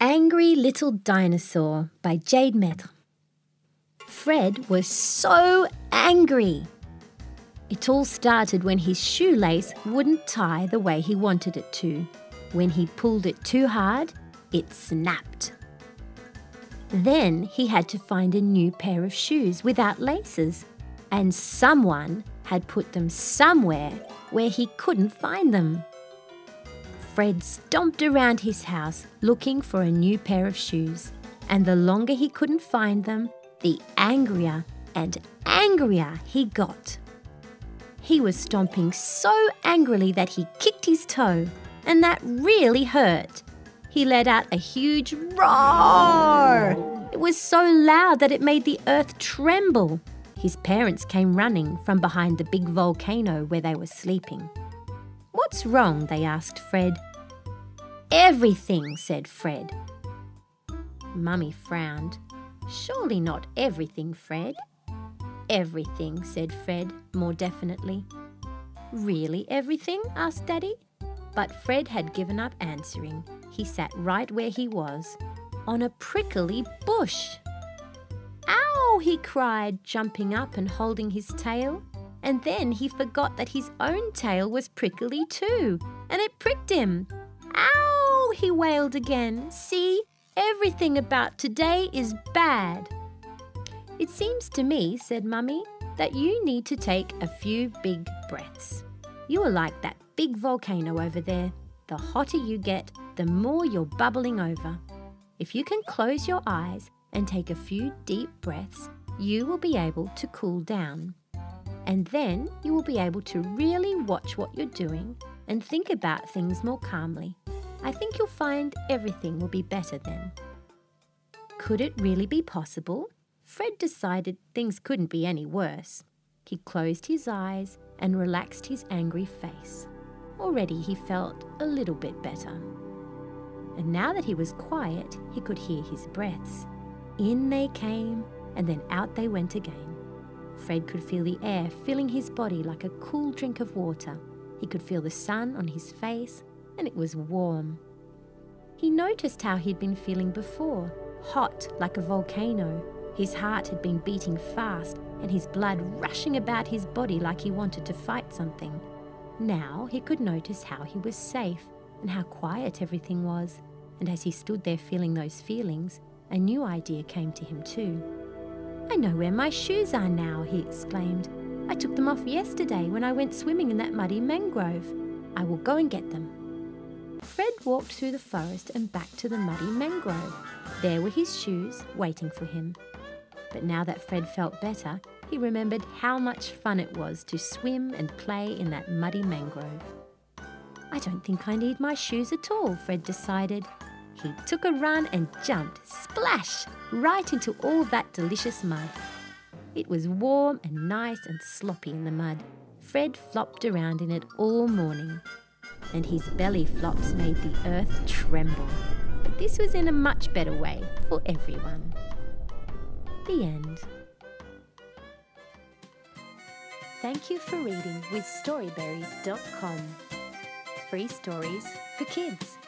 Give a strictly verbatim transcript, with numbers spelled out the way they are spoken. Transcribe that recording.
Angry Little Dinosaur by Jade Maitre. Fred was so angry. It all started when his shoelace wouldn't tie the way he wanted it to. When he pulled it too hard, it snapped. Then he had to find a new pair of shoes without laces, and someone had put them somewhere where he couldn't find them. Fred stomped around his house looking for a new pair of shoes, and the longer he couldn't find them, the angrier and angrier he got. He was stomping so angrily that he kicked his toe, and that really hurt. He let out a huge roar. It was so loud that it made the earth tremble. His parents came running from behind the big volcano where they were sleeping. "What's wrong?" they asked Fred. "Everything," said Fred. Mummy frowned. "Surely not everything, Fred." "Everything," said Fred more definitely. "Really everything?" asked Daddy. But Fred had given up answering. He sat right where he was, on a prickly bush. "Ow!" he cried, jumping up and holding his tail. And then he forgot that his own tail was prickly too, and it pricked him. "Ow!" he wailed again. "See, everything about today is bad." "It seems to me," said Mummy, "that you need to take a few big breaths. You are like that big volcano over there. The hotter you get, the more you're bubbling over. If you can close your eyes and take a few deep breaths, you will be able to cool down. And then you will be able to really watch what you're doing and think about things more calmly. I think you'll find everything will be better then." Could it really be possible? Fred decided things couldn't be any worse. He closed his eyes and relaxed his angry face. Already he felt a little bit better. And now that he was quiet, he could hear his breaths. In they came, and then out they went again. Fred could feel the air filling his body like a cool drink of water. He could feel the sun on his face, and it was warm. He noticed how he'd been feeling before, hot like a volcano. His heart had been beating fast, and his blood rushing about his body like he wanted to fight something. Now he could notice how he was safe and how quiet everything was, and as he stood there feeling those feelings, a new idea came to him too. "I know where my shoes are now," he exclaimed. "I took them off yesterday when I went swimming in that muddy mangrove. I will go and get them." Fred walked through the forest and back to the muddy mangrove. There were his shoes waiting for him. But now that Fred felt better, he remembered how much fun it was to swim and play in that muddy mangrove. "I don't think I need my shoes at all," Fred decided. He took a run and jumped, splash, right into all that delicious mud. It was warm and nice and sloppy in the mud. Fred flopped around in it all morning, and his belly flops made the earth tremble. But this was in a much better way for everyone. The end. Thank you for reading with storyberries dot com. Free stories for kids.